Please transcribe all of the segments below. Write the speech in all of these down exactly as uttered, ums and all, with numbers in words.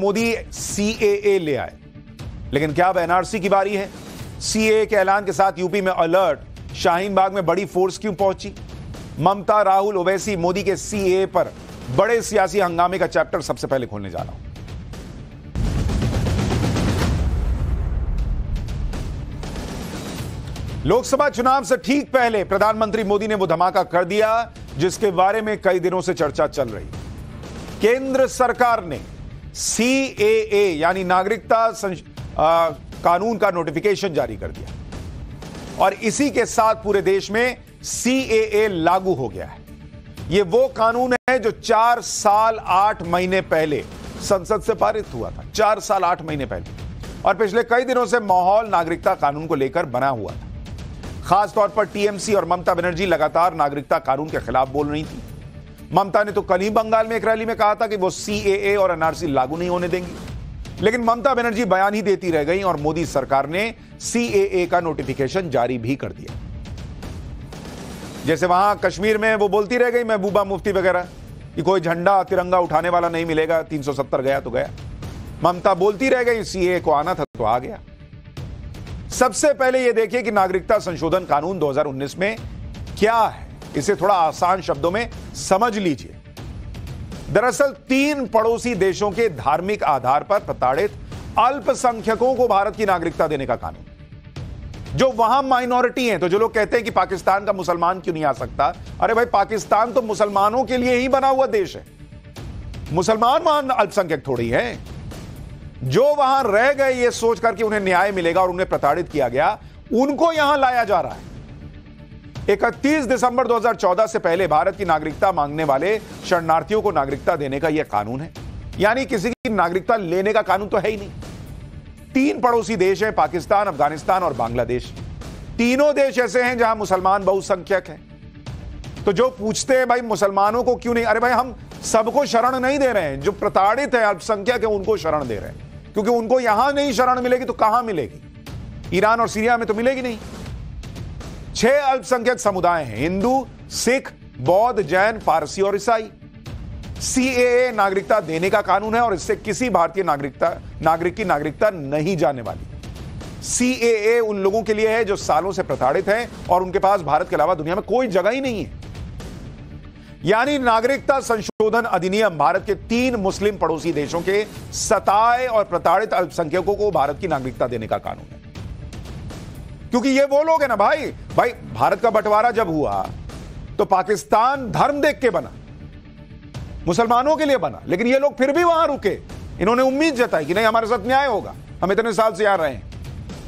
मोदी सी A ए ले आए, लेकिन क्या अब एन आर सी की बारी है? सी ए ए के ऐलान के साथ यूपी में अलर्ट, शाहीन बाग में बड़ी फोर्स क्यों पहुंची? ममता, राहुल, ओवैसी, मोदी के सी ए ए पर बड़े सियासी हंगामे का चैप्टर सबसे पहले खोलने जा रहा हूं। लोकसभा चुनाव से ठीक पहले प्रधानमंत्री मोदी ने वो धमाका कर दिया जिसके बारे में कई दिनों से चर्चा चल रही। केंद्र सरकार ने सी ए ए यानी नागरिकता आ, कानून का नोटिफिकेशन जारी कर दिया और इसी के साथ पूरे देश में सी ए ए लागू हो गया है। यह वो कानून है जो चार साल आठ महीने पहले संसद से पारित हुआ था, चार साल आठ महीने पहले, और पिछले कई दिनों से माहौल नागरिकता कानून को लेकर बना हुआ था। खासतौर पर टी एम सी और ममता बनर्जी लगातार नागरिकता कानून के खिलाफ बोल रही थी। ममता ने तो कल ही बंगाल में एक रैली में कहा था कि वो सी ए ए और एन आर सी लागू नहीं होने देंगी, लेकिन ममता बनर्जी बयान ही देती रह गई और मोदी सरकार ने सी ए ए का नोटिफिकेशन जारी भी कर दिया। जैसे वहां कश्मीर में वो बोलती रह गई महबूबा मुफ्ती वगैरह कि कोई झंडा तिरंगा उठाने वाला नहीं मिलेगा, तीन सौ सत्तर गया तो गया। ममता बोलती रह गई, सी ए ए को आना था तो आ गया। सबसे पहले यह देखिए कि नागरिकता संशोधन कानून दो हज़ार उन्नीस में क्या है, इसे थोड़ा आसान शब्दों में समझ लीजिए। दरअसल तीन पड़ोसी देशों के धार्मिक आधार पर प्रताड़ित अल्पसंख्यकों को भारत की नागरिकता देने का कानून, जो वहां माइनॉरिटी हैं, तो जो लोग कहते हैं कि पाकिस्तान का मुसलमान क्यों नहीं आ सकता, अरे भाई पाकिस्तान तो मुसलमानों के लिए ही बना हुआ देश है, मुसलमान वहां अल्पसंख्यक थोड़ी है। जो वहां रह गए ये सोचकर कि उन्हें न्याय मिलेगा और उन्हें प्रताड़ित किया गया, उनको यहां लाया जा रहा है। इकतीस दिसंबर दो हज़ार चौदह से पहले भारत की नागरिकता मांगने वाले शरणार्थियों को नागरिकता देने का यह कानून है, यानी किसी की नागरिकता लेने का कानून तो है ही नहीं। तीन पड़ोसी देश हैं पाकिस्तान, अफगानिस्तान और बांग्लादेश। तीनों देश ऐसे हैं जहां मुसलमान बहुसंख्यक हैं, तो जो पूछते हैं भाई मुसलमानों को क्यों नहीं, अरे भाई हम सबको शरण नहीं दे रहे हैं, जो प्रताड़ित है अल्पसंख्यक है उनको शरण दे रहे हैं, क्योंकि उनको यहां नहीं शरण मिलेगी तो कहां मिलेगी? ईरान और सीरिया में तो मिलेगी नहीं। छह अल्पसंख्यक समुदाय हैं, हिंदू, सिख, बौद्ध, जैन, पारसी और ईसाई। सी ए ए नागरिकता देने का कानून है और इससे किसी भारतीय नागरिकता नागरिक की नागरिकता नहीं जाने वाली। सी ए ए उन लोगों के लिए है जो सालों से प्रताड़ित हैं और उनके पास भारत के अलावा दुनिया में कोई जगह ही नहीं है। यानी नागरिकता संशोधन अधिनियम भारत के तीन मुस्लिम पड़ोसी देशों के सताए और प्रताड़ित अल्पसंख्यकों को भारत की नागरिकता देने का कानून है, क्योंकि ये वो लोग हैं ना भाई भाई भारत का बंटवारा जब हुआ तो पाकिस्तान धर्म देख के बना, मुसलमानों के लिए बना, लेकिन ये लोग फिर भी वहां रुके। इन्होंने उम्मीद जताई कि नहीं हमारे साथ न्याय होगा, हम इतने साल से यहां रहे हैं,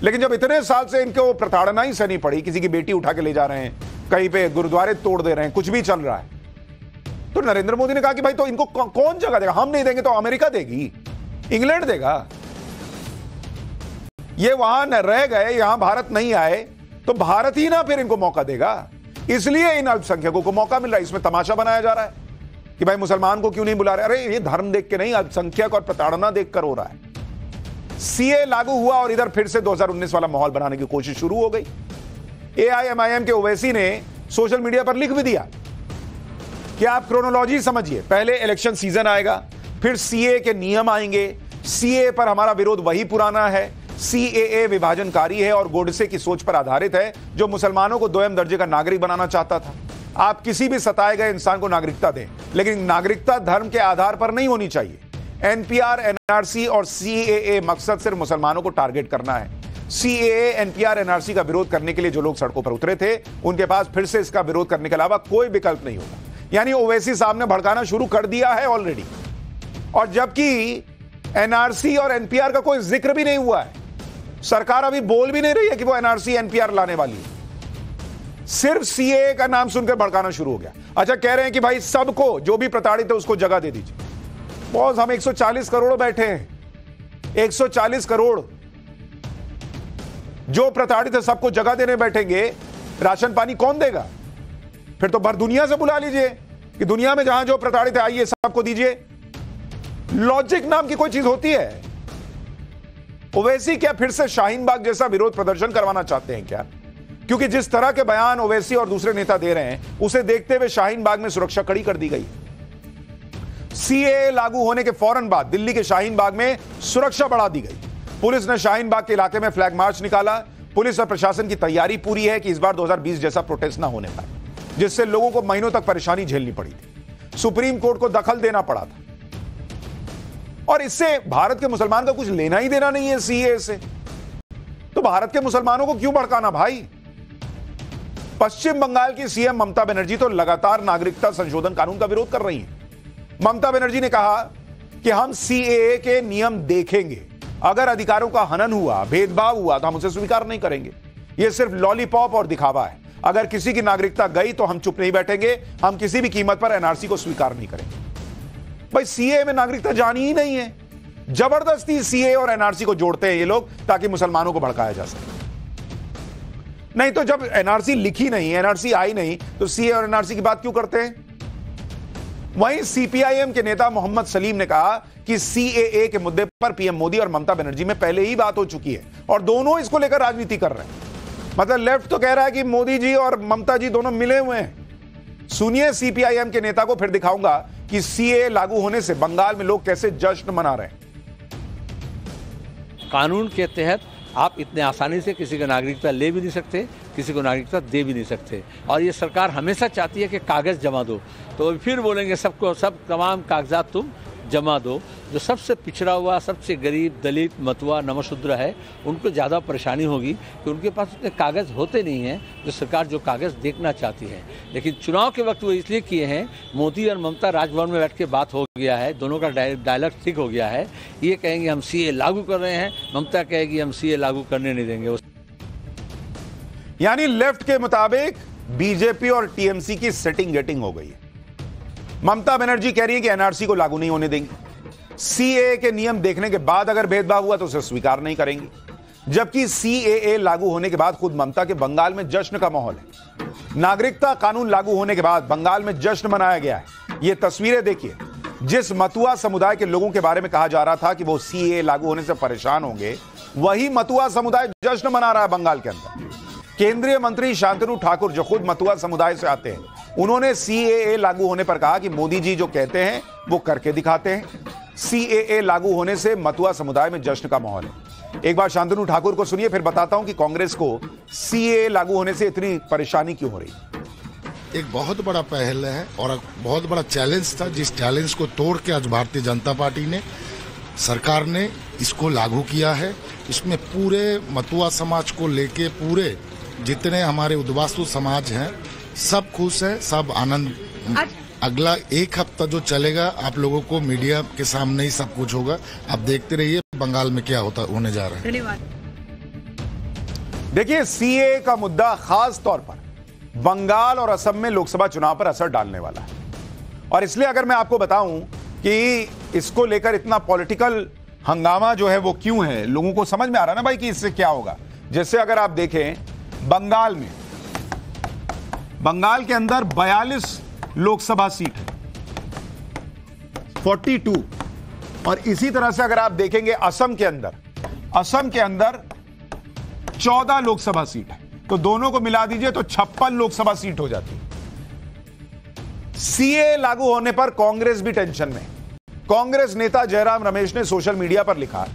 लेकिन जब इतने साल से इनको प्रताड़ना ही सहनी पड़ी, किसी की बेटी उठा के ले जा रहे हैं, कहीं पे गुरुद्वारे तोड़ दे रहे हैं, कुछ भी चल रहा है, तो नरेंद्र मोदी ने कहा कि भाई तो इनको कौन जगह देगा, हम नहीं देंगे तो अमेरिका देगी, इंग्लैंड देगा। ये वहां रह गए, यहां भारत नहीं आए, तो भारत ही ना फिर इनको मौका देगा, इसलिए इन अल्पसंख्यकों को मौका मिल रहा है। इसमें तमाशा बनाया जा रहा है कि भाई मुसलमान को क्यों नहीं बुला रहे, अरे ये धर्म देख के नहीं, अल्पसंख्यक और प्रताड़ना देखकर हो रहा है। सी ए लागू हुआ और इधर फिर से दो हजार उन्नीस वाला माहौल बनाने की कोशिश शुरू हो गई। ए आई एम आई एम के ओवैसी ने सोशल मीडिया पर लिख भी दिया कि आप क्रोनोलॉजी समझिए, पहले इलेक्शन सीजन आएगा, फिर सी ए ए के नियम आएंगे, सी ए ए पर हमारा विरोध वही पुराना है, सी ए ए विभाजनकारी है और गोडसे की सोच पर आधारित है जो मुसलमानों को दोयम दर्जे का नागरिक बनाना चाहता था। आप किसी भी सताए गए इंसान को नागरिकता दें, लेकिन नागरिकता धर्म के आधार पर नहीं होनी चाहिए। N P R, N R C और सी ए ए मकसद सिर्फ मुसलमानों को टारगेट करना है। C A A, N P R, N R C का विरोध करने के लिए जो लोग सड़कों पर उतरे थे उनके पास फिर से इसका विरोध करने के अलावा कोई विकल्प नहीं होगा। यानी ओवैसी साहब ने भड़काना शुरू कर दिया है ऑलरेडी, और जबकि एन आर सी और एन पी आर का कोई जिक्र भी नहीं हुआ है। सरकार अभी बोल भी नहीं रही है कि वो N R C, N P R लाने वाली है, सिर्फ सी ए ए का नाम सुनकर भड़काना शुरू हो गया। अच्छा कह रहे हैं कि भाई सबको, जो भी प्रताड़ित है उसको जगह दे दीजिए। बॉस हम एक सौ चालीस करोड़ बैठे हैं, एक सौ चालीस करोड़ जो प्रताड़ित है सबको जगह देने बैठेंगे, राशन पानी कौन देगा? फिर तो भर दुनिया से बुला लीजिए कि दुनिया में जहां जो प्रताड़ित है आइए सबको दीजिए। लॉजिक नाम की कोई चीज होती है? ओवैसी क्या फिर से शाहीन बाग जैसा विरोध प्रदर्शन करवाना चाहते हैं क्या? क्योंकि जिस तरह के बयान ओवैसी और दूसरे नेता दे रहे हैं उसे देखते हुए शाहीन बाग में सुरक्षा कड़ी कर दी गई। सीएए लागू होने के फौरन बाद दिल्ली के शाहीन बाग में सुरक्षा बढ़ा दी गई। पुलिस ने शाहीन बाग के इलाके में फ्लैग मार्च निकाला। पुलिस और प्रशासन की तैयारी पूरी है कि इस बार दो हज़ार बीस जैसा प्रोटेस्ट ना होने पाए, जिससे लोगों को महीनों तक परेशानी झेलनी पड़ी थी, सुप्रीम कोर्ट को दखल देना पड़ा था। और इससे भारत के मुसलमान का कुछ लेना ही देना नहीं है सीएए से, तो भारत के मुसलमानों को क्यों भड़काना भाई। पश्चिम बंगाल की सीएम ममता बनर्जी तो लगातार नागरिकता संशोधन कानून का विरोध कर रही है। ममता बनर्जी ने कहा कि हम सीएए के नियम देखेंगे, अगर अधिकारों का हनन हुआ, भेदभाव हुआ, तो हम उसे स्वीकार नहीं करेंगे। यह सिर्फ लॉलीपॉप और दिखावा है। अगर किसी की नागरिकता गई तो हम चुप नहीं बैठेंगे, हम किसी भी कीमत पर एनआरसी को स्वीकार नहीं करेंगे। भाई सीएए में नागरिकता जानी ही नहीं है, जबरदस्ती सीएए और एनआरसी को जोड़ते हैं ये लोग ताकि मुसलमानों को भड़काया जा सके। नहीं तो जब एनआरसी लिखी नहीं, एनआरसी आई नहीं, तो सीए और एनआरसी की बात क्यों करते हैं। वहीं सीपीआईएम के नेता मोहम्मद सलीम ने कहा कि सीएए के मुद्दे पर पीएम मोदी और ममता बनर्जी में पहले ही बात हो चुकी है और दोनों इसको लेकर राजनीति कर रहे हैं। मतलब लेफ्ट तो कह रहा है कि मोदी जी और ममता जी दोनों मिले हुए हैं। सुनिए सीपीआईएम के नेता को, फिर दिखाऊंगा कि सीएए लागू होने से बंगाल में लोग कैसे जश्न मना रहे हैं। कानून के तहत आप इतने आसानी से किसी को नागरिकता ले भी नहीं सकते, किसी को नागरिकता दे भी नहीं सकते। और ये सरकार हमेशा चाहती है कि कागज़ जमा दो, तो फिर बोलेंगे सबको सब तमाम कागजात तुम जमा दो। जो सबसे पिछड़ा हुआ, सबसे गरीब, दलित, मतुआ, नमशूद्र है, उनको ज़्यादा परेशानी होगी कि उनके पास उतने कागज़ होते नहीं हैं जो सरकार जो कागज़ देखना चाहती है। लेकिन चुनाव के वक्त वो इसलिए किए हैं, मोदी और ममता राजभवन में बैठ के बात हो गया है, दोनों का डायलॉग ठीक हो गया है। ये कहेंगे हम सीए लागू कर रहे हैं, ममता कहेगी हम सीए लागू करने नहीं देंगे। यानी लेफ्ट के मुताबिक बीजेपी और टीएमसी की सेटिंग गेटिंग हो गई है। ममता बनर्जी कह रही है कि एनआरसी को लागू नहीं होने देंगे, सीएए के नियम देखने के बाद अगर भेदभाव हुआ तो उसे स्वीकार नहीं करेंगे। जबकि सीएए लागू होने के बाद खुद ममता के बंगाल में जश्न का माहौल है। नागरिकता कानून लागू होने के बाद बंगाल में जश्न मनाया गया है। ये तस्वीरें देखिए, जिस मतुआ समुदाय के लोगों के बारे में कहा जा रहा था कि वो सीएए लागू होने से परेशान होंगे, वही मतुआ समुदाय जश्न मना रहा है बंगाल के अंदर। केंद्रीय मंत्री शांतनु ठाकुर, जो खुद मतुआ समुदाय से आते हैं, उन्होंने सीएए लागू होने पर कहा कि मोदी जी जो कहते हैं वो करके दिखाते हैं। सीएए लागू होने से मतुआ समुदाय में जश्न का माहौल है। एक बार शांतनु ठाकुर को सुनिए, फिर बताता हूं कि कांग्रेस को सीएए लागू होने से इतनी परेशानी क्यों हो रही है। एक बहुत बड़ा पहल है और बहुत बड़ा चैलेंज था, जिस चैलेंज को तोड़ के आज भारतीय जनता पार्टी ने, सरकार ने इसको लागू किया है। इसमें पूरे मतुआ समाज को लेके पूरे जितने हमारे उद्वास्तु समाज हैं, सब खुश हैं, सब आनंद। अगला एक हफ्ता जो चलेगा, आप लोगों को मीडिया के सामने ही सब कुछ होगा। आप देखते रहिए बंगाल में क्या होता होने जा रहा है। धन्यवाद। देखिए सीए का मुद्दा खास तौर पर बंगाल और असम में लोकसभा चुनाव पर असर डालने वाला है। और इसलिए अगर मैं आपको बताऊं कि इसको लेकर इतना पॉलिटिकल हंगामा जो है वो क्यों है, लोगों को समझ में आ रहा है ना भाई कि इससे क्या होगा। जैसे अगर आप देखें बंगाल में, बंगाल के अंदर बयालीस लोकसभा सीट है, बयालीस, और इसी तरह से अगर आप देखेंगे असम के अंदर, असम के अंदर चौदह लोकसभा सीट है, तो दोनों को मिला दीजिए तो छप्पन लोकसभा सीट हो जाती है। सीए लागू होने पर कांग्रेस भी टेंशन में। कांग्रेस नेता जयराम रमेश ने सोशल मीडिया पर लिखा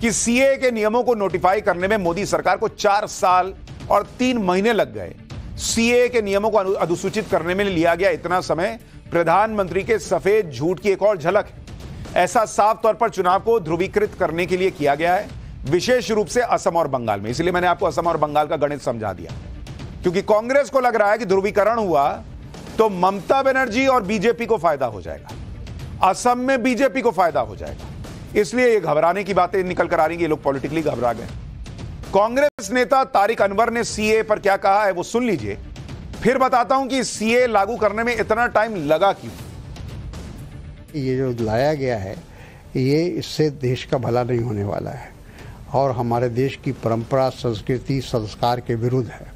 कि सीए के नियमों को नोटिफाई करने में मोदी सरकार को चार साल और तीन महीने लग गए। सीए के नियमों को अनुसूचित करने में लिया गया इतना समय प्रधानमंत्री के सफेद झूठ की एक और झलक है। ऐसा साफ तौर पर चुनाव को ध्रुवीकृत करने के लिए किया गया है, विशेष रूप से असम और बंगाल में। इसलिए मैंने आपको असम और बंगाल का गणित समझा दिया, क्योंकि कांग्रेस को लग रहा है कि ध्रुवीकरण हुआ तो ममता बनर्जी और बीजेपी को फायदा हो जाएगा, असम में बीजेपी को फायदा हो जाएगा। इसलिए ये घबराने की बातें निकल कर आ रही है, ये लोग पॉलिटिकली घबरा गए। कांग्रेस नेता तारिक अनवर ने सीए पर क्या कहा है वो सुन लीजिए, फिर बताता हूं कि सीए लागू करने में इतना टाइम लगा क्यों। ये जो लाया गया है, ये इससे देश का भला नहीं होने वाला है और हमारे देश की परंपरा, संस्कृति, संस्कार के विरुद्ध है।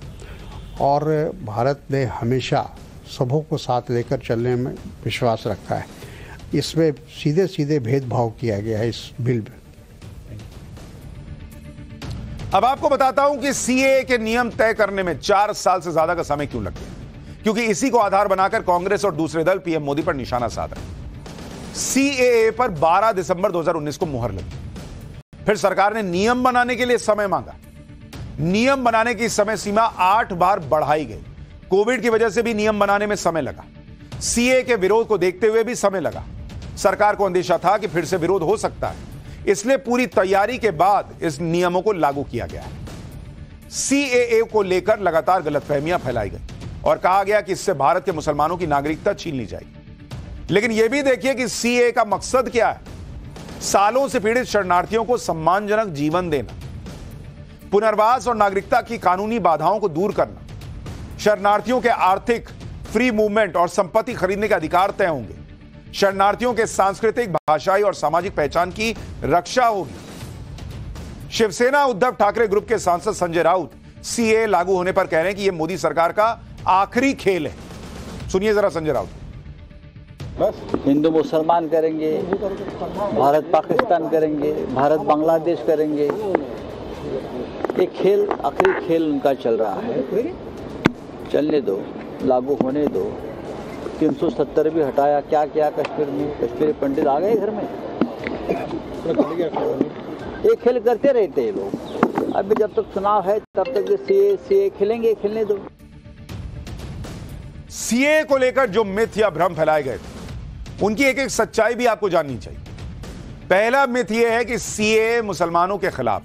और भारत ने हमेशा सबों को साथ लेकर चलने में विश्वास रखा है। इसमें सीधे सीधे भेदभाव किया गया है इस बिल में। अब आपको बताता हूं कि सीए के नियम तय करने में चार साल से ज्यादा का समय क्यों लग गया, क्योंकि इसी को आधार बनाकर कांग्रेस और दूसरे दल पीएम मोदी पर निशाना साध रहे हैं। सीएए पर बारह दिसंबर दो हज़ार उन्नीस को मुहर लगी। फिर सरकार ने नियम बनाने के लिए समय मांगा। नियम बनाने की समय सीमा आठ बार बढ़ाई गई। कोविड की वजह से भी नियम बनाने में समय लगा। सीएए के विरोध को देखते हुए भी समय लगा। सरकार को अंदेशा था कि फिर से विरोध हो सकता है, इसलिए पूरी तैयारी के बाद इस नियमों को लागू किया गया। सीएए को लेकर लगातार गलतफहमियां फैलाई गई और कहा गया कि इससे भारत के मुसलमानों की नागरिकता छीन ली जाएगी। लेकिन यह भी देखिए कि सीएए का मकसद क्या है। सालों से पीड़ित शरणार्थियों को सम्मानजनक जीवन देना, पुनर्वास और नागरिकता की कानूनी बाधाओं को दूर करना, शरणार्थियों के आर्थिक, फ्री मूवमेंट और संपत्ति खरीदने के अधिकार तय होंगे, शरणार्थियों के सांस्कृतिक, भाषाई और सामाजिक पहचान की रक्षा होगी। शिवसेना उद्धव ठाकरे ग्रुप के सांसद संजय राउत सीएए लागू होने पर कह रहे हैं कि यह मोदी सरकार का आखिरी खेल है। सुनिए जरा संजय राउत। बस हिंदू मुसलमान करेंगे, भारत पाकिस्तान करेंगे, भारत बांग्लादेश करेंगे, ये खेल, आखिरी खेल उनका चल रहा है। चलने दो, लागू होने दो। तीन सौ सत्तर भी हटाया, क्या किया कश्मीर में, कश्मीरी पंडित आ गए घर में। ये खेल करते रहते हैं लोग। अभी जब तक चुनाव है तब तक ये सीए सीए खेलेंगे, खेलने दो। सीए को लेकर जो मिथ या भ्रम फैलाए गए थे, उनकी एक एक सच्चाई भी आपको जाननी चाहिए। पहला मिथ यह है कि सीए मुसलमानों के खिलाफ,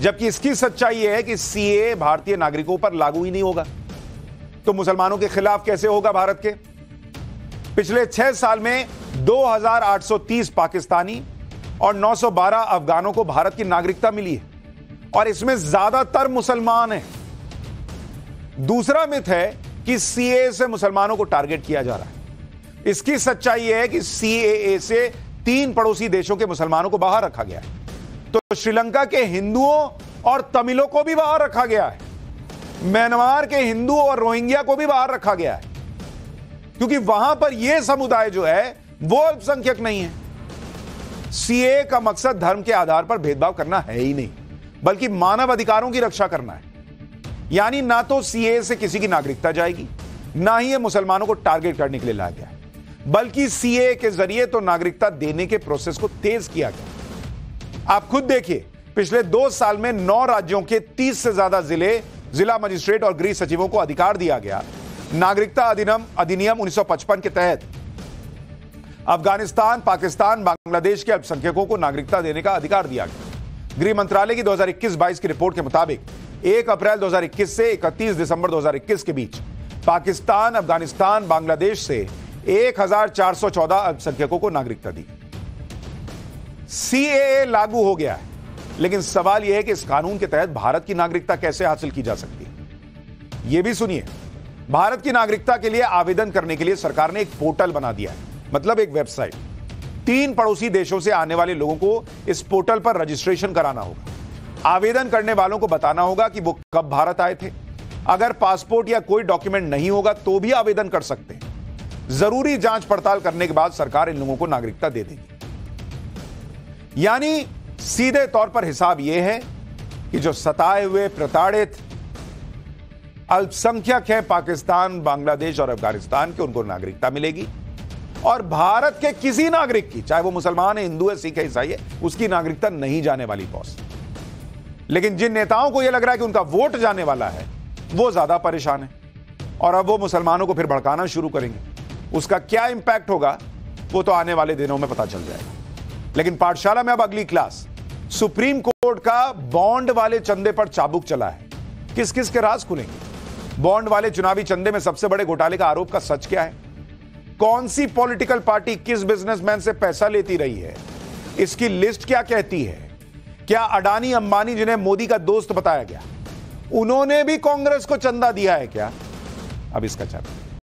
जबकि इसकी सच्चाई यह है कि सीए भारतीय नागरिकों पर लागू ही नहीं होगा। तो मुसलमानों के खिलाफ कैसे होगा भारत के? पिछले छह साल में दो हज़ार आठ सौ तीस पाकिस्तानी और नौ सौ बारह अफगानों को भारत की नागरिकता मिली है और इसमें ज्यादातर मुसलमान हैं। दूसरा मिथ है कि सीएए से मुसलमानों को टारगेट किया जा रहा है। इसकी सच्चाई यह है कि सीएए से तीन पड़ोसी देशों के मुसलमानों को बाहर रखा गया है, तो श्रीलंका के हिंदुओं और तमिलों को भी बाहर रखा गया है, म्यांमार के हिंदू और रोहिंग्या को भी बाहर रखा गया है, क्योंकि वहां पर यह समुदाय जो है वो अल्पसंख्यक नहीं है। सीए का मकसद धर्म के आधार पर भेदभाव करना है ही नहीं, बल्कि मानव अधिकारों की रक्षा करना है। यानी ना तो सीए से किसी की नागरिकता जाएगी, ना ही यह मुसलमानों को टारगेट करने के लिए लाया गया, बल्कि सीए के जरिए तो नागरिकता देने के प्रोसेस को तेज किया गया। आप खुद देखिए, पिछले दो साल में नौ राज्यों के तीस से ज्यादा जिले, जिला मजिस्ट्रेट और गृह सचिवों को अधिकार दिया गया। नागरिकता अधिनियम अधिनियम उन्नीस सौ पचपन के तहत अफगानिस्तान, पाकिस्तान, बांग्लादेश के अल्पसंख्यकों को नागरिकता देने का अधिकार दिया गया। गृह मंत्रालय की दो हज़ार इक्कीस बाईस की रिपोर्ट के मुताबिक एक अप्रैल दो हज़ार इक्कीस से इकतीस दिसंबर दो हज़ार इक्कीस के बीच पाकिस्तान, अफगानिस्तान, बांग्लादेश से एक हज़ार चार सौ चौदह अल्पसंख्यकों को नागरिकता दी। सीएए लागू हो गया है, लेकिन सवाल यह है कि इस कानून के तहत भारत की नागरिकता कैसे हासिल की जा सकती है। यह भी सुनिए। भारत की नागरिकता के लिए आवेदन करने के लिए सरकार ने एक पोर्टल बना दिया है, मतलब एक वेबसाइट। तीन पड़ोसी देशों से आने वाले लोगों को इस पोर्टल पर रजिस्ट्रेशन कराना होगा। आवेदन करने वालों को बताना होगा कि वो कब भारत आए थे। अगर पासपोर्ट या कोई डॉक्यूमेंट नहीं होगा तो भी आवेदन कर सकते हैं। जरूरी जांच पड़ताल करने के बाद सरकार इन लोगों को नागरिकता दे देगी। यानी सीधे तौर पर हिसाब यह है कि जो सताए हुए, प्रताड़ित अल्पसंख्यक हैं पाकिस्तान, बांग्लादेश और अफगानिस्तान के, उनको नागरिकता मिलेगी और भारत के किसी नागरिक की, चाहे वो मुसलमान है, हिंदू है, सिख है, ईसाई है, उसकी नागरिकता नहीं जाने वाली बॉस। लेकिन जिन नेताओं को यह लग रहा है कि उनका वोट जाने वाला है, वो ज्यादा परेशान है और अब वो मुसलमानों को फिर भड़काना शुरू करेंगे। उसका क्या इंपैक्ट होगा वो तो आने वाले दिनों में पता चल जाएगा। लेकिन पाठशाला में अब अगली क्लास। सुप्रीम कोर्ट का बॉन्ड वाले चंदे पर चाबुक चला है। किस किस के राज खुलेंगे? बॉन्ड वाले चुनावी चंदे में सबसे बड़े घोटाले का आरोप का सच क्या है? कौन सी पॉलिटिकल पार्टी किस बिजनेसमैन से पैसा लेती रही है? इसकी लिस्ट क्या कहती है? क्या अडानी, अंबानी, जिन्हें मोदी का दोस्त बताया गया, उन्होंने भी कांग्रेस को चंदा दिया है क्या? अब इसका चर्चा।